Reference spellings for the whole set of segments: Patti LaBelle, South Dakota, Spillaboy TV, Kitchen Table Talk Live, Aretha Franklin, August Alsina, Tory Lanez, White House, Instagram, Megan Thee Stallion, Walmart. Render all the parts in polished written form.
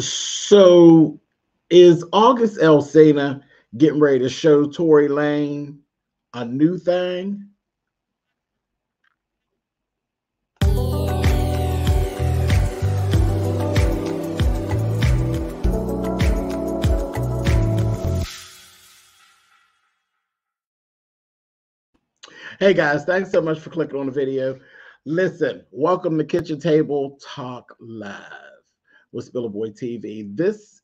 So is August Alsina getting ready to show Tory Lanez a new thing? Hey guys, thanks so much for clicking on the video. Listen, welcome to Kitchen Table Talk Live with Spillaboy TV. This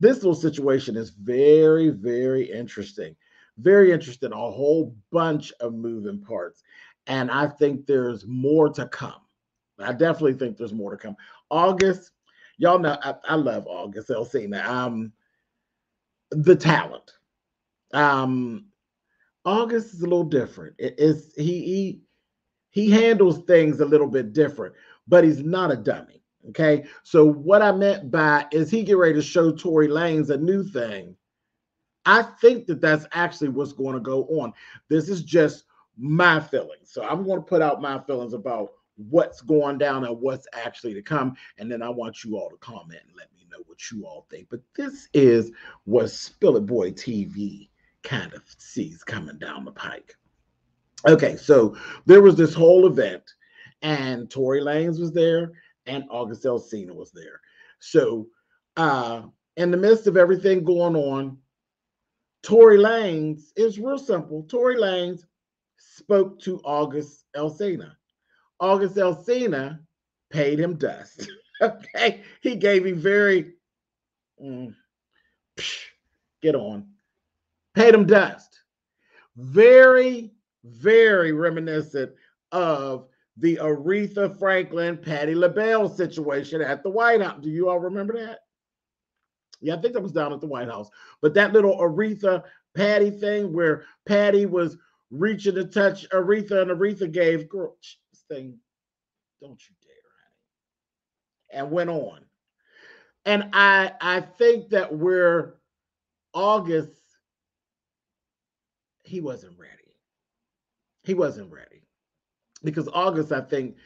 little situation is very, very interesting. Very interesting, a whole bunch of moving parts. And I think there's more to come. I definitely think there's more to come. August, y'all know, I love August Alsina. The talent. August is a little different. He handles things a little bit different, but he's not a dummy. Okay. So what I meant by is he get ready to show Tory Lanez a new thing. I think that that's actually what's going to go on. This is just my feelings. So I'm going to put out my feelings about what's going down and what's actually to come. And then I want you all to comment and let me know what you all think. But this is what Spillaboy TV kind of sees coming down the pike. Okay, so there was this whole event and Tory Lanez was there and August Alsina was there. So in the midst of everything going on, Tory Lanez, it's real simple. Tory Lanez spoke to August Alsina. August Alsina paid him dust. Okay, he gave him very, get on. Paid him dust. Very, very reminiscent of the Aretha Franklin, Patti LaBelle situation at the White House. Do you all remember that? Yeah, I think that was down at the White House. But that little Aretha Patti thing where Patti was reaching to touch Aretha and Aretha gave, girl, this thing, don't you dare, honey, and went on. And I think that where August, he wasn't ready. He wasn't ready because August, I think,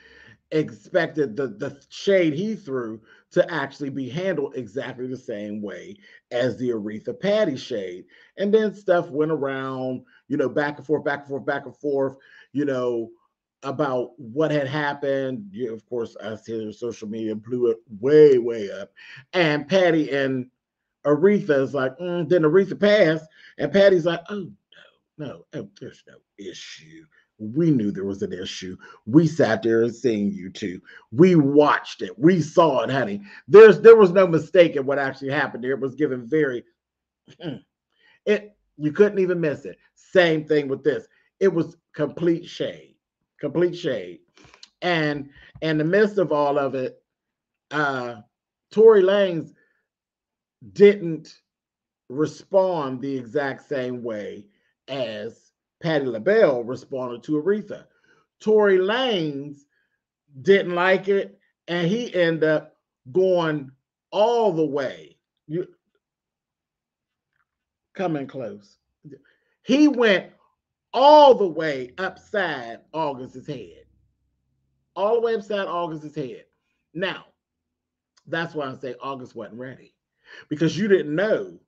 expected the shade he threw to actually be handled exactly the same way as the Aretha Patti shade. And then stuff went around, you know, back and forth, back and forth, back and forth, you know, about what had happened. You know, of course, us here, social media blew it way, way up. And Patti and Aretha is like, then Aretha passed and Patti's like, oh, no, there's no issue. We knew there was an issue. We sat there and seen you two. We watched it. We saw it, honey. There was no mistake in what actually happened there. It was given very, you couldn't even miss it. Same thing with this. It was complete shade, complete shade. And in the midst of all of it, Tory Lanez didn't respond the exact same way as Patti LaBelle responded to Aretha. Tory Lanez didn't like it, and he ended up going all the way. You come in close. He went all the way upside August's head. All the way upside August's head. Now, that's why I say August wasn't ready, because you didn't know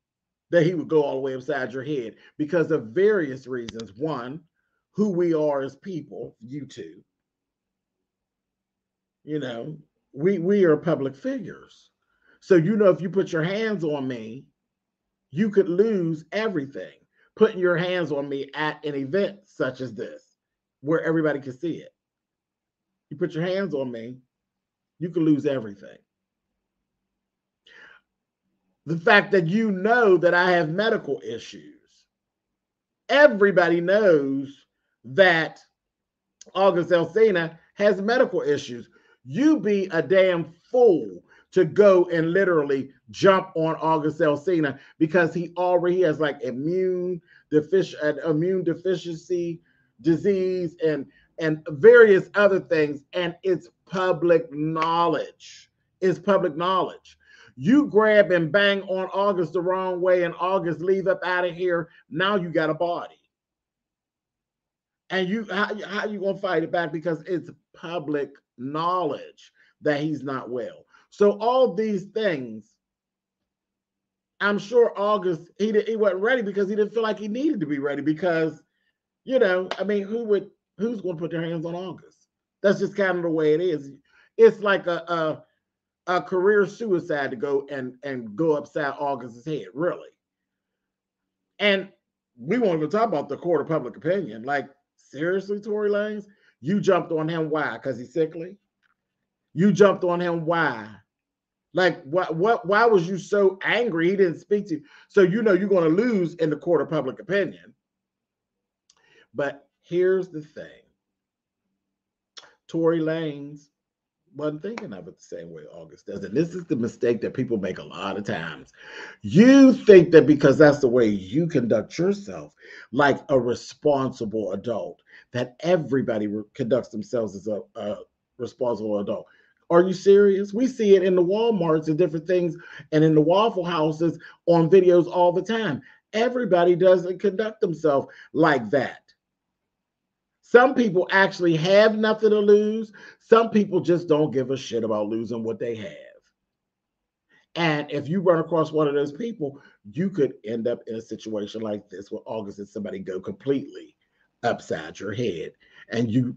that he would go all the way upside your head because of various reasons. One, who we are as people, you two. You know, we are public figures. So, you know, if you put your hands on me, you could lose everything. Putting your hands on me at an event such as this, where everybody can see it. You put your hands on me, you could lose everything. The fact that you know that I have medical issues. Everybody knows that August Alsina has medical issues. You be a damn fool to go and literally jump on August Alsina because he already has like immune deficiency disease and various other things. And it's public knowledge. It's public knowledge. You grab and bang on August the wrong way and August leave up out of here. Now you got a body. And you, how you going to fight it back? Because it's public knowledge that he's not well. So all these things I'm sure August, he wasn't ready because he didn't feel like he needed to be ready because, you know, I mean, who's going to put their hands on August? That's just kind of the way it is. It's like a career suicide to go and go upside August's head, really. And we won't even talk about the court of public opinion. Like, seriously, Tory Lanez, you jumped on him. Why? Because he's sickly? You jumped on him. Why? Like, why was you so angry he didn't speak to you? So, you know, you're going to lose in the court of public opinion. But here's the thing. Tory Lanez wasn't thinking of it the same way August does. And this is the mistake that people make a lot of times. You think that because that's the way you conduct yourself, like a responsible adult, that everybody conducts themselves as a responsible adult. Are you serious? We see it in the Walmarts and different things and in the Waffle Houses on videos all the time. Everybody doesn't conduct themselves like that. Some people actually have nothing to lose. Some people just don't give a shit about losing what they have. And if you run across one of those people, you could end up in a situation like this where August and somebody go completely upside your head and you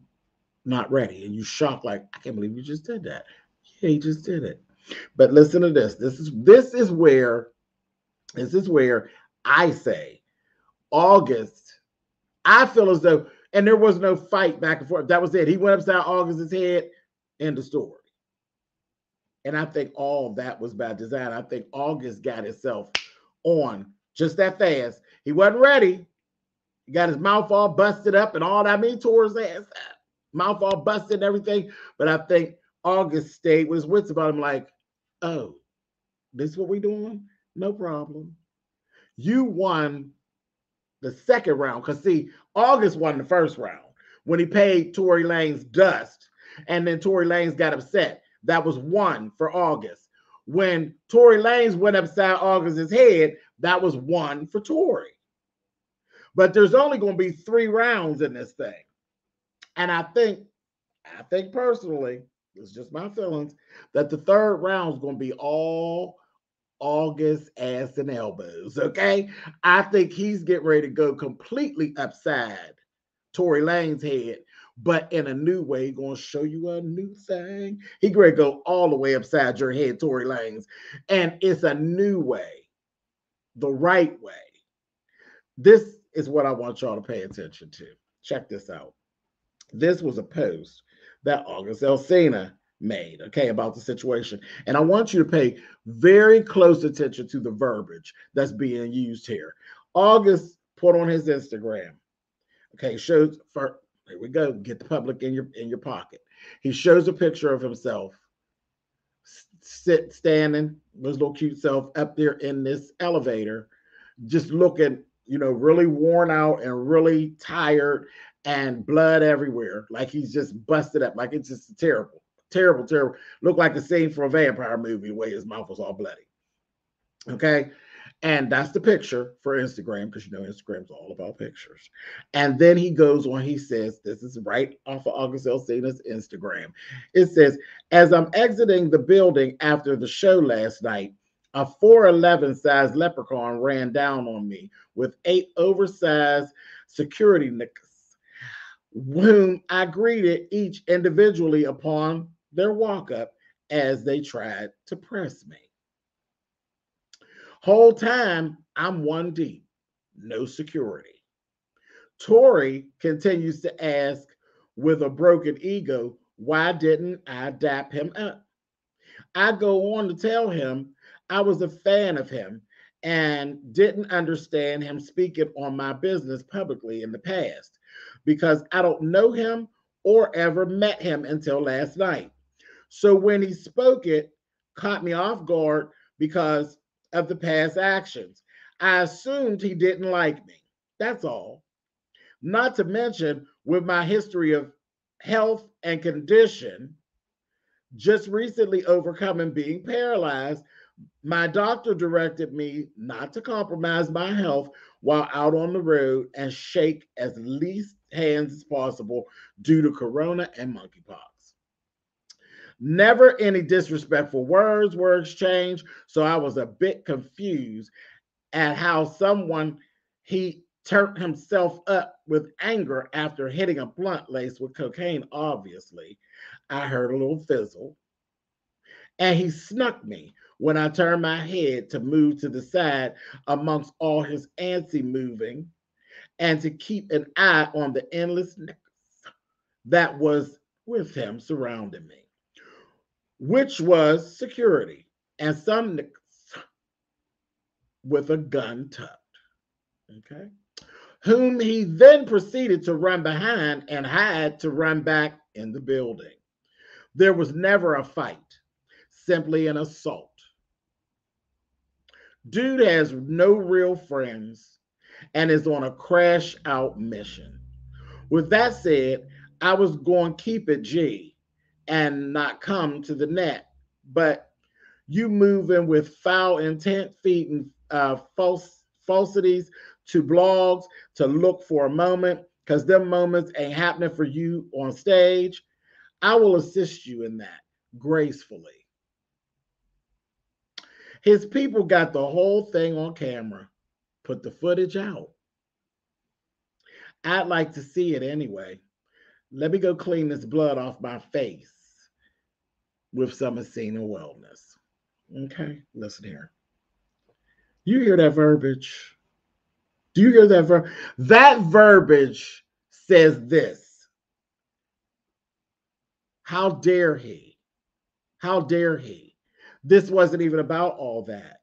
not ready. And you shocked like, I can't believe you just did that. Yeah, you just did it. But listen to this. This is where I say August, I feel as though, and there was no fight back and forth. That was it. He went upside August's head. End of story. And I think all that was by design. I think August got himself on just that fast. He wasn't ready. He got his mouth all busted up and all that. I mean, tore his ass out. Mouth all busted and everything. But I think August stayed with his wits about him like, oh, this is what we doing? No problem. You won the second round, because see, August won the first round when he paid Tory Lanez dust, and then Tory Lanez got upset. That was one for August. When Tory Lanez went upside August's head, that was one for Tory. But there's only going to be 3 rounds in this thing, and I think personally, it's just my feelings that the third round is going to be all August ass and elbows. Okay, I think he's getting ready to go completely upside Tory Lanez's head, but in a new way. He's gonna show you a new thing. He's gonna go all the way upside your head, Tory Lanez, and it's a new way, the right way. This is what I want y'all to pay attention to. Check this out. This was a post that August Alsina made, okay, about the situation, and I want you to pay very close attention to the verbiage that's being used here. August put on his Instagram, okay, shows, for here we go, get the public in your pocket. He shows a picture of himself standing with his little cute self up there in this elevator, just looking, you know, really worn out and really tired and blood everywhere, like he's just busted up, like it's just terrible. Terrible, terrible. Looked like a scene from a vampire movie, the way his mouth was all bloody. Okay. And that's the picture for Instagram, because you know Instagram's all about pictures. And then he goes on, he says, this is right off of August Alsina's Instagram. It says, as I'm exiting the building after the show last night, a 4'11" size leprechaun ran down on me with 8 oversized security nicks, whom I greeted each individually upon their walk up as they tried to press me. Whole time I'm one deep, no security. Tory continues to ask with a broken ego, why didn't I dap him up? I go on to tell him I was a fan of him and didn't understand him speaking on my business publicly in the past because I don't know him or ever met him until last night. So when he spoke, it caught me off guard because of the past actions. I assumed he didn't like me. That's all. Not to mention, with my history of health and condition, just recently overcoming being paralyzed, my doctor directed me not to compromise my health while out on the road and shake as least hands as possible due to corona and monkeypox. Never any disrespectful words were exchanged. So I was a bit confused at how someone he turned himself up with anger after hitting a blunt laced with cocaine, obviously. I heard a little fizzle. And he snuck me when I turned my head to move to the side amongst all his antsy moving and to keep an eye on the endless niggas that was with him surrounding me, which was security and some niggas with a gun tucked, okay, whom he then proceeded to run behind and hide to run back in the building. There was never a fight. Simply an assault. Dude has no real friends and is on a crash out mission. With that said, I was going to keep it G and not come to the net, but you moving with foul intent, feeding falsities to blogs to look for a moment because them moments ain't happening for you on stage. I will assist you in that gracefully. His people got the whole thing on camera, put the footage out. I'd like to see it anyway. Let me go clean this blood off my face with some Alsina wellness. Okay, listen here. You hear that verbiage? Do you hear that verbiage? That verbiage says this. How dare he? How dare he? This wasn't even about all that.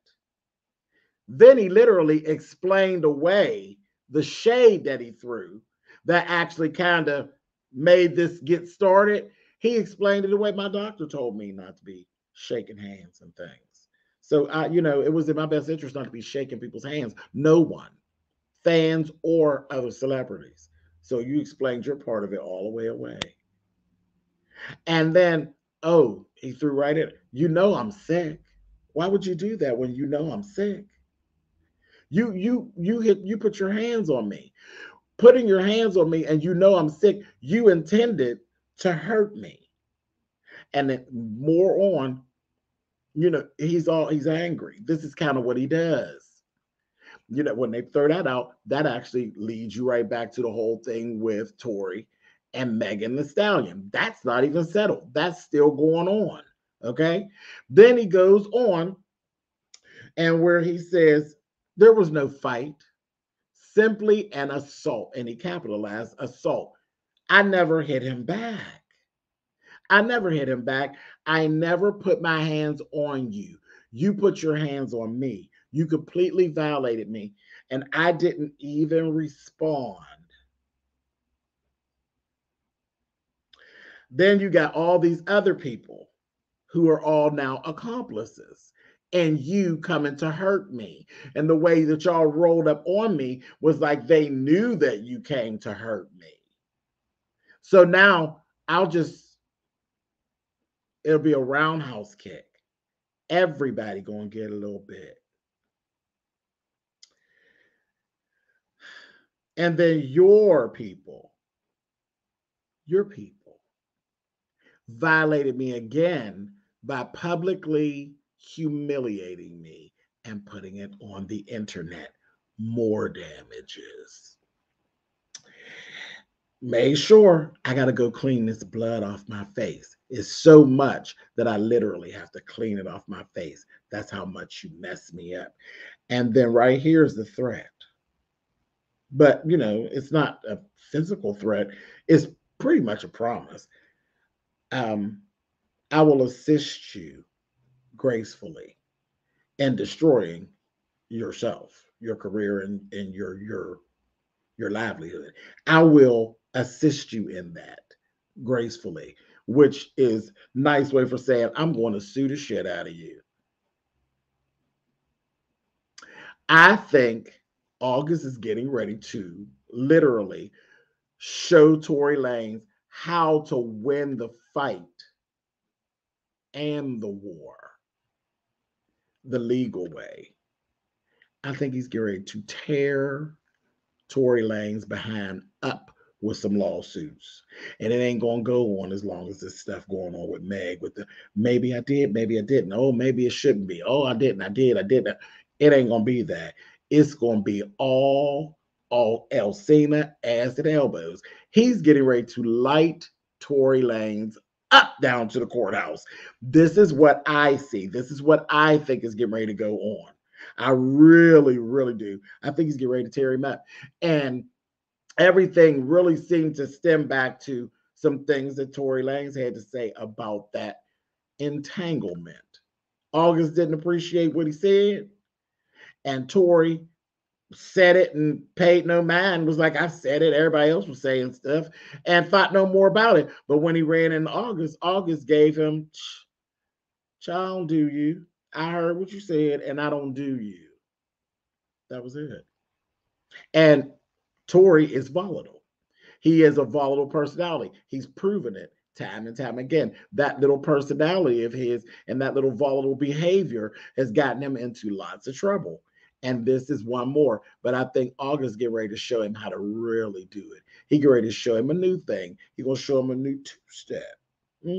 Then he literally explained away the shade that he threw that actually kind of made this get started. He explained it away. My doctor told me not to be shaking hands and things. So, you know, it was in my best interest not to be shaking people's hands. No one, fans or other celebrities. So you explained your part of it all the way away. And then, oh, he threw right in. You know I'm sick. Why would you do that when you know I'm sick? You put your hands on me. Putting your hands on me and you know I'm sick, you intended to hurt me. And then more on, you know, he's angry. This is kind of what he does. You know, when they throw that out, that actually leads you right back to the whole thing with Tory and Megan Thee Stallion. That's not even settled. That's still going on, okay? Then he goes on and where he says, there was no fight, simply an assault, and he capitalized assault. I never hit him back. I never hit him back. I never put my hands on you. You put your hands on me. You completely violated me, and I didn't even respond. Then you got all these other people who are all now accomplices and you coming to hurt me. And the way that y'all rolled up on me was like they knew that you came to hurt me. So now I'll just, it'll be a roundhouse kick. Everybody gonna get a little bit. And then your people, violated me again by publicly humiliating me and putting it on the internet. More damages. Made sure I got to go clean this blood off my face. It's so much that I literally have to clean it off my face. That's how much you mess me up. And then right here's the threat. But, you know, it's not a physical threat. It's pretty much a promise. I will assist you gracefully in destroying yourself, your career, and your livelihood. I will assist you in that gracefully, which is a nice way for saying, I'm going to sue the shit out of you. I think August is getting ready to literally show Tory Lanez how to win the fight and the war the legal way. I think he's getting ready to tear Tory Lanez behind up with some lawsuits, and it ain't gonna go on as long as this stuff going on with Meg. With the maybe I did, maybe I didn't. Oh, maybe it shouldn't be. Oh, I didn't. I did. I didn't. It ain't gonna be that. It's gonna be all Alsina ass and elbows. He's getting ready to light Tory Lanez up down to the courthouse. This is what I see. This is what I think is getting ready to go on. I really, really do. I think he's getting ready to tear him up, and everything really seemed to stem back to some things that Tory Lanez had to say about that entanglement. August didn't appreciate what he said, and Tory said it and paid no mind, was like, I said it, everybody else was saying stuff, and thought no more about it. But when he ran in August, August gave him, child, do you? I heard what you said, and I don't do you. That was it. And Tory is volatile. He is a volatile personality. He's proven it time and time again. That little personality of his and that little volatile behavior has gotten him into lots of trouble. And this is one more. But I think August get ready to show him how to really do it. He get ready to show him a new thing. He's going to show him a new two-step. I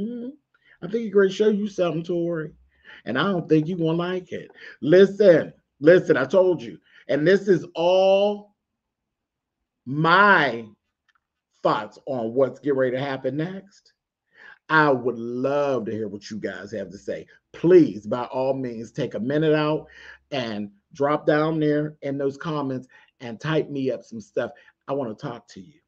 think he's going to show you something, Tory. And I don't think you're going to like it. Listen, I told you. And this is all my thoughts on what's getting ready to happen next. I would love to hear what you guys have to say. Please, by all means, take a minute out and drop down there in those comments and type me up some stuff. I want to talk to you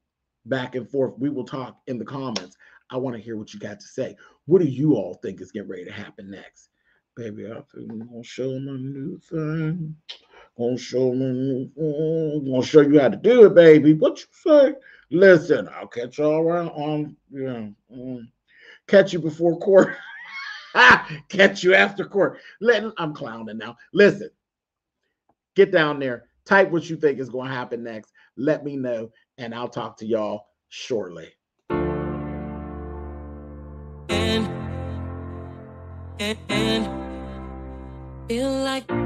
back and forth. We will talk in the comments. I want to hear what you got to say. What do you all think is getting ready to happen next? Baby, I think I'm going to show my new thing. Gonna show you how to do it, baby. What you say? Listen, I'll catch y'all around on, catch you before court, catch you after court. I'm clowning now. Listen, get down there, type what you think is going to happen next. Let me know, and I'll talk to y'all shortly. Feel like